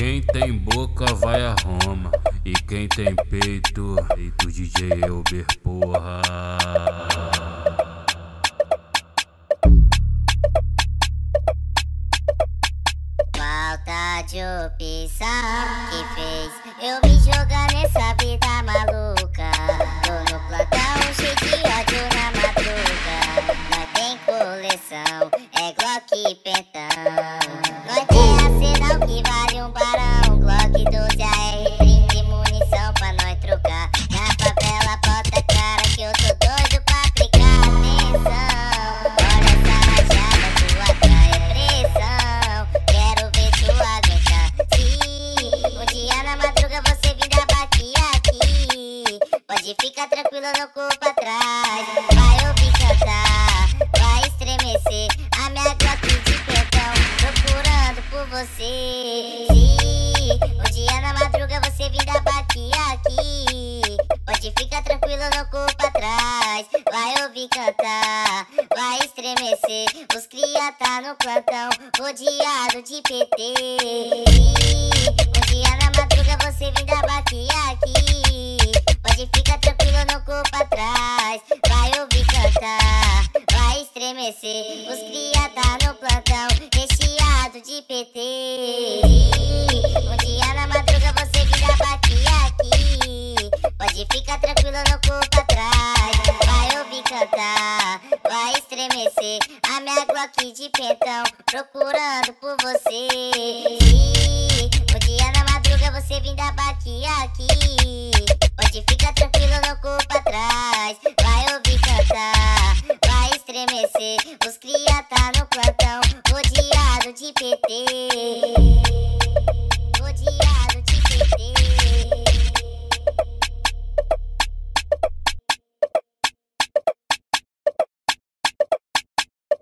Quem tem boca vai a Roma, e quem tem peito, o DJ Elber, porra. Falta de opção que fez eu me jogar nessa vida maluca. Tô no plantão cheio de ódio na madruga. Nós tem coleção, é Glock e pentão. Nós tem arsenal que vale um barão, Glock 12 AR-30 e munição pra nós trocar. Na favela bota cara que eu tô doido pra aplicar atenção. Olha essa rajada, tua cara é pressão. Quero ver tu aguentar. Se um dia na madruga você vir dar bater aqui, pode ficar tranquilo, não corro pra trás. Vai ouvir cantar, vai estremecer a minha Glock de pentão, procurando por você. Se um dia na madruga você vir dar bater aqui, pode ficar tranquilo, não corro pra trás. Vai ouvir cantar, vai estremecer. Os cria tá no plantão, rodeado de PT. Se um dia na madruga você vir dar bater aqui, pode ficar tranquilo, não corro pra trás. Vai ouvir cantar, vai estremecer. Os cria tá no plantão, recheado de PT. Um dia na madruga você vira bater aqui, pode ficar tranquilo, não corro pra trás. Vai ouvir cantar, vai estremecer a minha Glock de pentão, procurando por você. Um dia na madruga você vira bater aqui, pode ficar tranquilo.